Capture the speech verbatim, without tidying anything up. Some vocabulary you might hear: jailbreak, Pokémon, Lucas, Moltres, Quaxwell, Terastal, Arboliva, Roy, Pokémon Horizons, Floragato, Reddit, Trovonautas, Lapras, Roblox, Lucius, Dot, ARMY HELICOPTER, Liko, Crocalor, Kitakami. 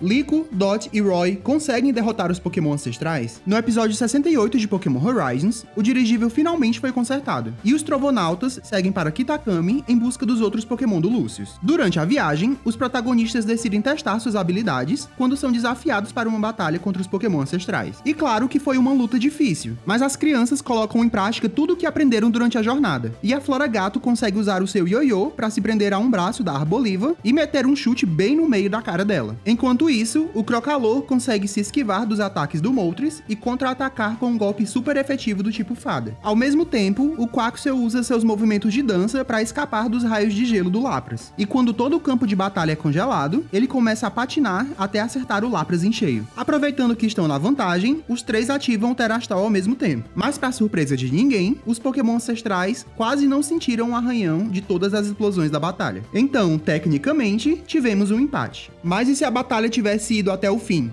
Liko, Dot e Roy conseguem derrotar os Pokémon ancestrais, no episódio sessenta e oito de Pokémon Horizons, o dirigível finalmente foi consertado, e os Trovonautas seguem para Kitakami em busca dos outros Pokémon do Lucius. Durante a viagem, os protagonistas decidem testar suas habilidades quando são desafiados para uma batalha contra os Pokémon ancestrais. E claro que foi uma luta difícil, mas as crianças colocam em prática tudo o que aprenderam durante a jornada, e a Floragato consegue usar o seu ioiô para se prender a um braço da Arboliva e meter um chute bem no meio da cara dela. Enquanto isso, o Crocalor consegue se esquivar dos ataques do Moltres e contra-atacar com um golpe super efetivo do tipo fada. Ao mesmo tempo, o Quaxwell usa seus movimentos de dança para escapar dos raios de gelo do Lapras, e quando todo o campo de batalha é congelado, ele começa a patinar até acertar o Lapras em cheio. Aproveitando que estão na vantagem, os três ativam o Terastal ao mesmo tempo, mas para surpresa de ninguém, os Pokémon ancestrais quase não sentiram um arranhão de todas as explosões da batalha. Então, tecnicamente, tivemos um empate. Mas e se a batalha tivesse ido até o fim?